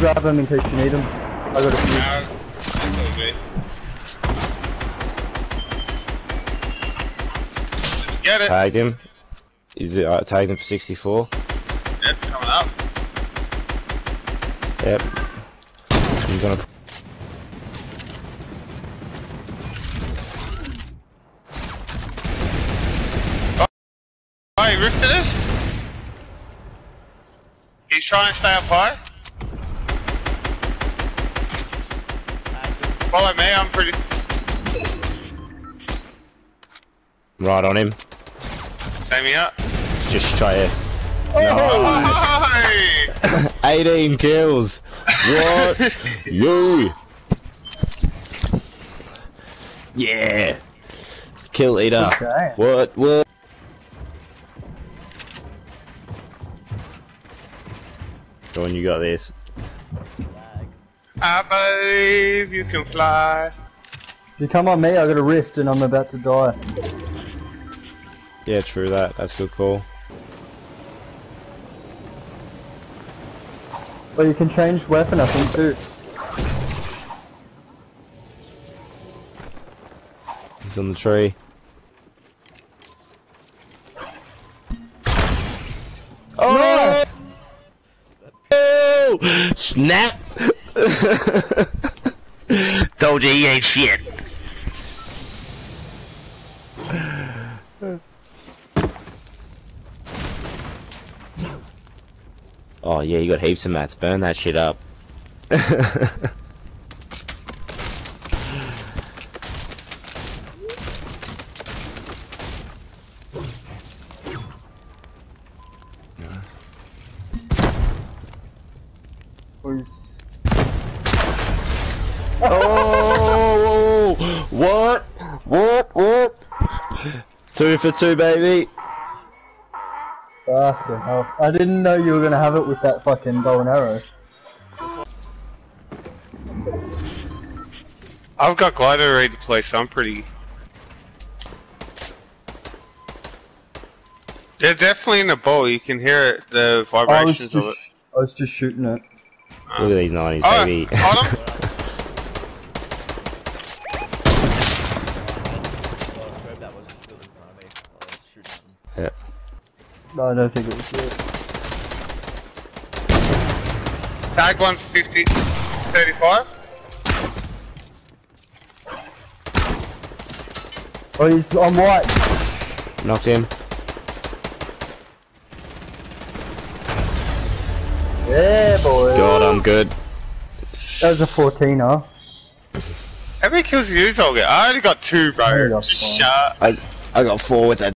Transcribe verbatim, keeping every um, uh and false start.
Grab him in case you need him. I got a few. Nah, that's all good. Get it! Tag him. Is it uh, tagged him for sixty-four? Yep, coming up. Yep. He's gonna. Oh, he ripped at us? He's trying to stay up high. Follow me, I'm pretty. Right on him. Same me up. Just try it. Oh, nice. eighteen kills. What? You. Yeah. Kill eater. Okay. What? What? Go on, you got this. I believe you can fly. You come on me, I got a rift and I'm about to die. Yeah, true that. That's a good call. Well, you can change weapon, I think, too. He's on the tree. Oh! Nice! Oh! Snap! Told you he ain't shit. Oh yeah, you got heaps of mats. Burn that shit up. Oh, what? What? What? Two for two, baby. Fucking hell. I didn't know you were gonna have it with that fucking bow and arrow. I've got glider ready to play, so I'm pretty. They're definitely in the bowl, you can hear it, the vibrations of it. I was just shooting it. Um, Look at these nineties, oh, baby. Hold on. Yeah. No, I don't think it was good. Tag one fifty, thirty-five. Oh, he's on white. Knocked him. Yeah, boy. God, I'm good. That was a fourteener. How many kills did you all get? I only got two, bro. Just shut. I, I got four with that.